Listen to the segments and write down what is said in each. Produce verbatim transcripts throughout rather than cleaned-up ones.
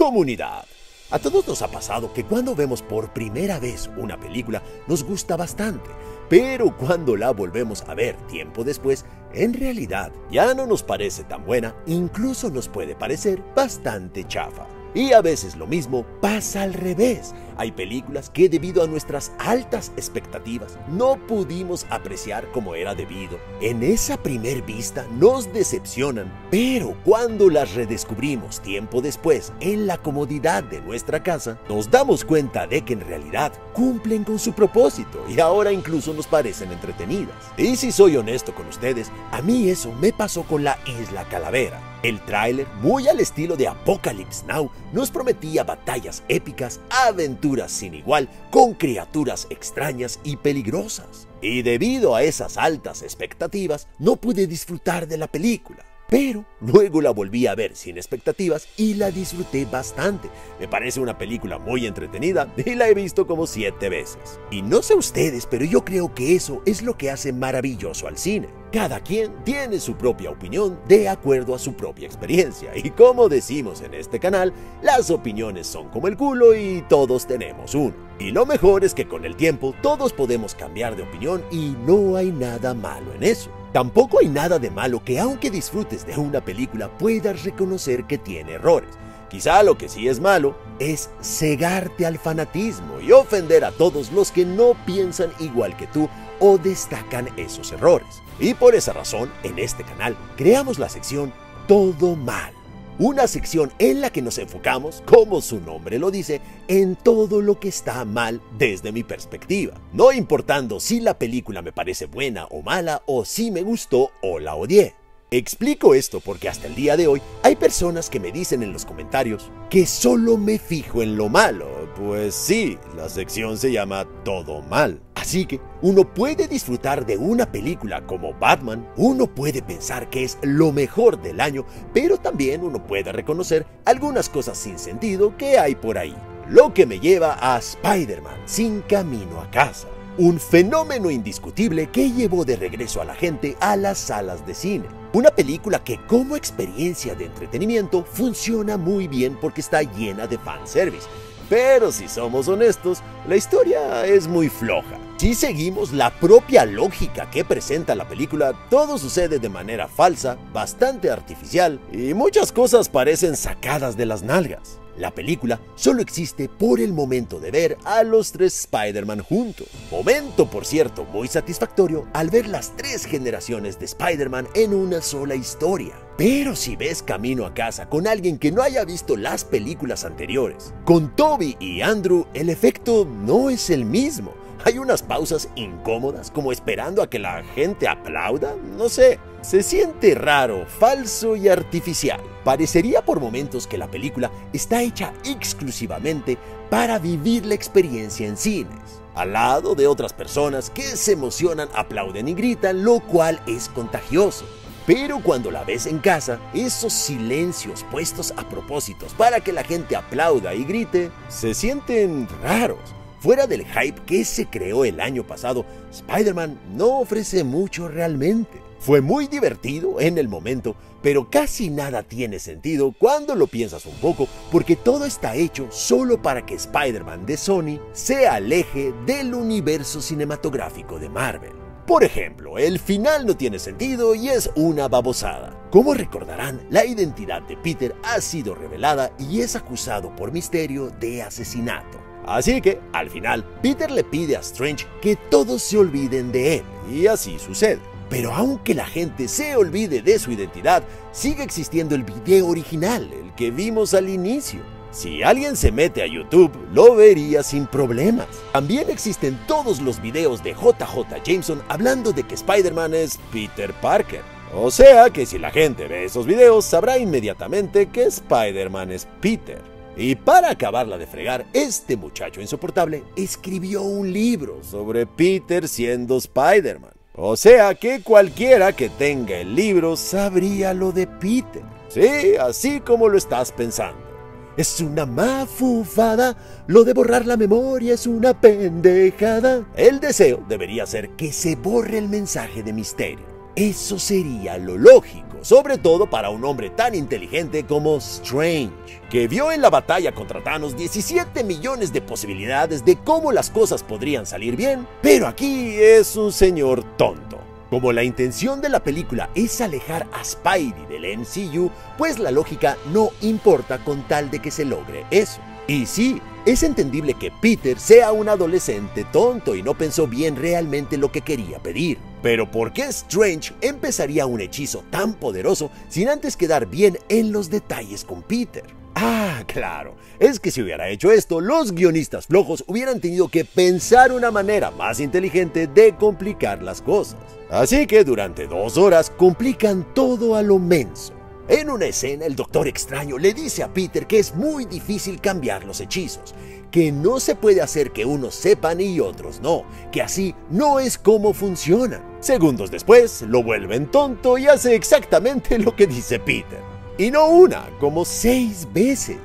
Comunidad. A todos nos ha pasado que cuando vemos por primera vez una película nos gusta bastante, pero cuando la volvemos a ver tiempo después, en realidad ya no nos parece tan buena, incluso nos puede parecer bastante chafa. Y a veces lo mismo pasa al revés. Hay películas que debido a nuestras altas expectativas no pudimos apreciar como era debido. En esa primer vista nos decepcionan, pero cuando las redescubrimos tiempo después en la comodidad de nuestra casa, nos damos cuenta de que en realidad cumplen con su propósito y ahora incluso nos parecen entretenidas. Y si soy honesto con ustedes, a mí eso me pasó con la Isla Calavera. El tráiler, muy al estilo de Apocalypse Now, nos prometía batallas épicas, aventuras sin igual, con criaturas extrañas y peligrosas. Y debido a esas altas expectativas, no pude disfrutar de la película. Pero luego la volví a ver sin expectativas y la disfruté bastante. Me parece una película muy entretenida y la he visto como siete veces. Y no sé ustedes, pero yo creo que eso es lo que hace maravilloso al cine. Cada quien tiene su propia opinión de acuerdo a su propia experiencia. Y como decimos en este canal, las opiniones son como el culo y todos tenemos uno. Y lo mejor es que con el tiempo todos podemos cambiar de opinión y no hay nada malo en eso. Tampoco hay nada de malo que aunque disfrutes de una película puedas reconocer que tiene errores. Quizá lo que sí es malo es cegarte al fanatismo y ofender a todos los que no piensan igual que tú o destacan esos errores. Y por esa razón, en este canal creamos la sección Todo Mal. Una sección en la que nos enfocamos, como su nombre lo dice, en todo lo que está mal desde mi perspectiva. No importando si la película me parece buena o mala, o si me gustó o la odié. Explico esto porque hasta el día de hoy hay personas que me dicen en los comentarios que solo me fijo en lo malo. Pues sí, la sección se llama Todo Mal. Así que uno puede disfrutar de una película como Batman, uno puede pensar que es lo mejor del año, pero también uno puede reconocer algunas cosas sin sentido que hay por ahí. Lo que me lleva a Spider-Man sin Camino a Casa. Un fenómeno indiscutible que llevó de regreso a la gente a las salas de cine. Una película que como experiencia de entretenimiento funciona muy bien porque está llena de fanservice. Pero si somos honestos, la historia es muy floja. Si seguimos la propia lógica que presenta la película, todo sucede de manera falsa, bastante artificial y muchas cosas parecen sacadas de las nalgas. La película solo existe por el momento de ver a los tres Spider-Man juntos. Momento, por cierto, muy satisfactorio al ver las tres generaciones de Spider-Man en una sola historia. Pero si ves Camino a Casa con alguien que no haya visto las películas anteriores, con Toby y Andrew, el efecto no es el mismo. Hay unas pausas incómodas, como esperando a que la gente aplauda, no sé. Se siente raro, falso y artificial. Parecería por momentos que la película está hecha exclusivamente para vivir la experiencia en cines, al lado de otras personas que se emocionan, aplauden y gritan, lo cual es contagioso. Pero cuando la ves en casa, esos silencios puestos a propósitos para que la gente aplauda y grite, se sienten raros. Fuera del hype que se creó el año pasado, Spider-Man no ofrece mucho realmente. Fue muy divertido en el momento, pero casi nada tiene sentido cuando lo piensas un poco, porque todo está hecho solo para que Spider-Man de Sony se aleje del universo cinematográfico de Marvel. Por ejemplo, el final no tiene sentido y es una babosada. Como recordarán, la identidad de Peter ha sido revelada y es acusado por Misterio de asesinato. Así que, al final, Peter le pide a Strange que todos se olviden de él, y así sucede. Pero aunque la gente se olvide de su identidad, sigue existiendo el video original, el que vimos al inicio. Si alguien se mete a YouTube, lo vería sin problemas. También existen todos los videos de J J Jameson hablando de que Spider-Man es Peter Parker. O sea que si la gente ve esos videos, sabrá inmediatamente que Spider-Man es Peter. Y para acabarla de fregar, este muchacho insoportable escribió un libro sobre Peter siendo Spider-Man. O sea que cualquiera que tenga el libro sabría lo de Peter. Sí, así como lo estás pensando. Es una mafufada, lo de borrar la memoria es una pendejada. El deseo debería ser que se borre el mensaje de Misterio. Eso sería lo lógico, sobre todo para un hombre tan inteligente como Strange, que vio en la batalla contra Thanos diecisiete millones de posibilidades de cómo las cosas podrían salir bien, pero aquí es un señor tonto. Como la intención de la película es alejar a Spidey del M C U, pues la lógica no importa con tal de que se logre eso. Y sí, es entendible que Peter sea un adolescente tonto y no pensó bien realmente lo que quería pedir. Pero ¿por qué Strange empezaría un hechizo tan poderoso sin antes quedar bien en los detalles con Peter? Ah, claro, es que si hubiera hecho esto, los guionistas flojos hubieran tenido que pensar una manera más inteligente de complicar las cosas. Así que durante dos horas complican todo a lo menso. En una escena, el Doctor Extraño le dice a Peter que es muy difícil cambiar los hechizos, que no se puede hacer que unos sepan y otros no, que así no es como funcionan. Segundos después, lo vuelven tonto y hace exactamente lo que dice Peter. Y no una, como seis veces.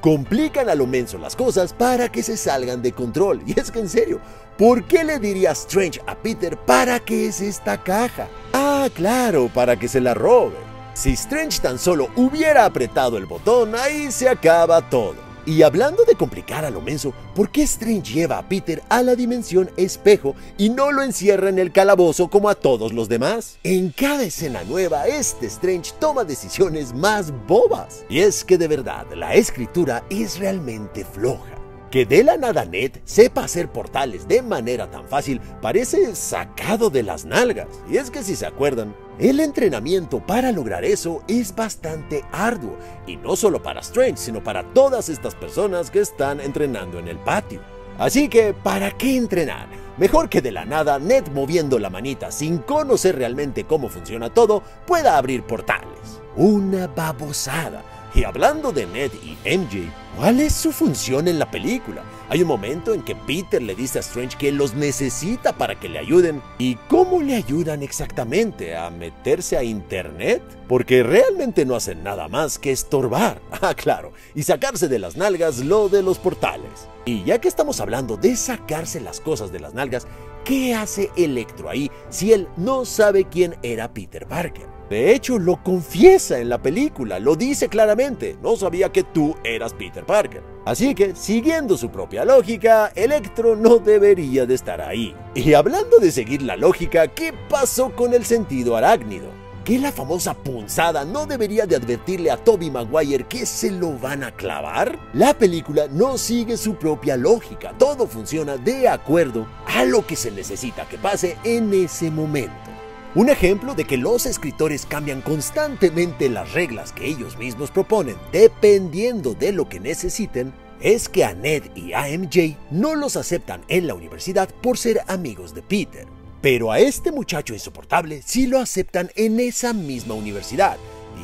Complican a lo menso las cosas para que se salgan de control. Y es que en serio, ¿por qué le diría Strange a Peter para qué es esta caja? Ah, claro, para que se la robe. Si Strange tan solo hubiera apretado el botón, ahí se acaba todo. Y hablando de complicar a lo menso, ¿por qué Strange lleva a Peter a la dimensión espejo y no lo encierra en el calabozo como a todos los demás? En cada escena nueva, este Strange toma decisiones más bobas. Y es que de verdad, la escritura es realmente floja. Que de la nada Ned sepa hacer portales de manera tan fácil parece sacado de las nalgas. Y es que si se acuerdan, el entrenamiento para lograr eso es bastante arduo, y no solo para Strange, sino para todas estas personas que están entrenando en el patio. Así que, ¿para qué entrenar? Mejor que de la nada Ned, moviendo la manita sin conocer realmente cómo funciona todo, pueda abrir portales. Una babosada. Y hablando de Ned y M J, ¿cuál es su función en la película? Hay un momento en que Peter le dice a Strange que los necesita para que le ayuden. ¿Y cómo le ayudan exactamente? ¿A meterse a internet? Porque realmente no hacen nada más que estorbar. Ah, claro, y sacarse de las nalgas lo de los portales. Y ya que estamos hablando de sacarse las cosas de las nalgas, ¿qué hace Electro ahí si él no sabe quién era Peter Parker? De hecho, lo confiesa en la película, lo dice claramente, no sabía que tú eras Peter Parker. Así que, siguiendo su propia lógica, Electro no debería de estar ahí. Y hablando de seguir la lógica, ¿qué pasó con el sentido arácnido? Que la famosa punzada no debería de advertirle a Tobey Maguire que se lo van a clavar. La película no sigue su propia lógica, todo funciona de acuerdo a lo que se necesita que pase en ese momento. Un ejemplo de que los escritores cambian constantemente las reglas que ellos mismos proponen, dependiendo de lo que necesiten, es que a Ned y a M J no los aceptan en la universidad por ser amigos de Peter. Pero a este muchacho insoportable sí lo aceptan en esa misma universidad.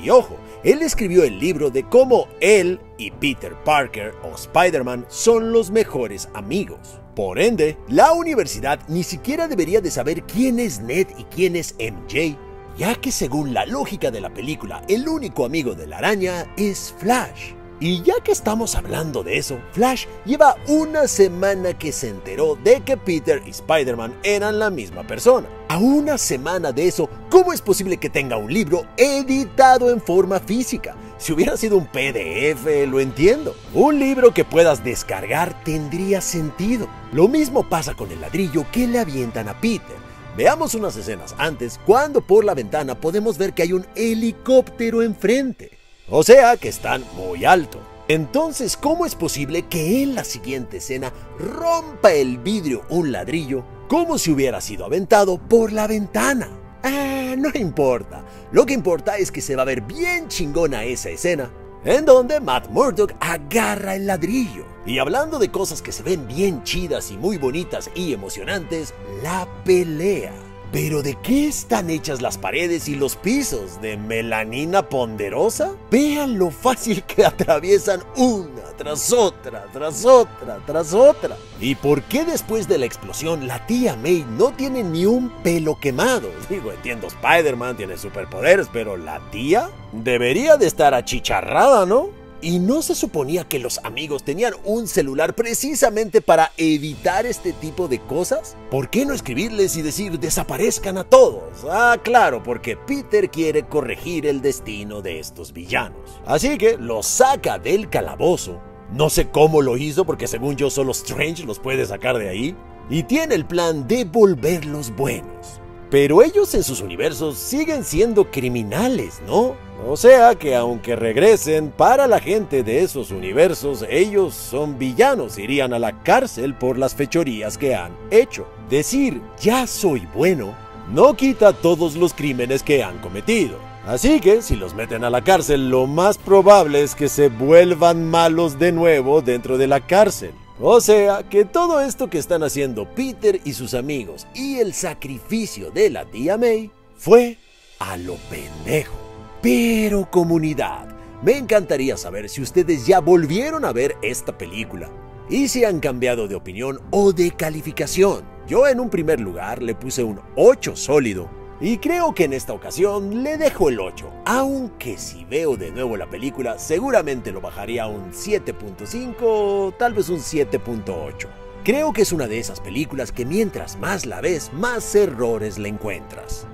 Y ojo, él escribió el libro de cómo él y Peter Parker o Spider-Man son los mejores amigos. Por ende, la universidad ni siquiera debería de saber quién es Ned y quién es M J, ya que según la lógica de la película, el único amigo de la araña es Flash. Y ya que estamos hablando de eso, Flash lleva una semana que se enteró de que Peter y Spider-Man eran la misma persona. A una semana de eso, ¿cómo es posible que tenga un libro editado en forma física? Si hubiera sido un P D F, lo entiendo. Un libro que puedas descargar tendría sentido. Lo mismo pasa con el ladrillo que le avientan a Peter. Veamos unas escenas antes, cuando por la ventana podemos ver que hay un helicóptero enfrente. O sea que están muy alto. Entonces, ¿cómo es posible que en la siguiente escena rompa el vidrio un ladrillo como si hubiera sido aventado por la ventana? Ah, no importa. Lo que importa es que se va a ver bien chingona esa escena en donde Matt Murdock agarra el ladrillo. Y hablando de cosas que se ven bien chidas y muy bonitas y emocionantes, la pelea. ¿Pero de qué están hechas las paredes y los pisos? ¿De melanina ponderosa? Vean lo fácil que atraviesan una tras otra, tras otra, tras otra. ¿Y por qué después de la explosión la tía May no tiene ni un pelo quemado? Digo, entiendo, Spider-Man tiene superpoderes, pero ¿la tía? Debería de estar achicharrada, ¿no? ¿Y no se suponía que los amigos tenían un celular precisamente para evitar este tipo de cosas? ¿Por qué no escribirles y decir desaparezcan a todos? Ah, claro, porque Peter quiere corregir el destino de estos villanos. Así que los saca del calabozo. No sé cómo lo hizo porque según yo solo Strange los puede sacar de ahí. Y tiene el plan de volverlos buenos. Pero ellos en sus universos siguen siendo criminales, ¿no? O sea que aunque regresen, para la gente de esos universos, ellos son villanos, irían a la cárcel por las fechorías que han hecho. Decir, ya soy bueno, no quita todos los crímenes que han cometido. Así que, si los meten a la cárcel, lo más probable es que se vuelvan malos de nuevo dentro de la cárcel. O sea, que todo esto que están haciendo Peter y sus amigos y el sacrificio de la tía May fue a lo pendejo. Pero comunidad, me encantaría saber si ustedes ya volvieron a ver esta película y si han cambiado de opinión o de calificación. Yo en un primer lugar le puse un ocho sólido y creo que en esta ocasión le dejo el ocho, aunque si veo de nuevo la película seguramente lo bajaría a un siete punto cinco o tal vez un siete punto ocho. Creo que es una de esas películas que mientras más la ves, más errores le encuentras.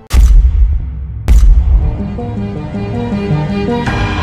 Thank you.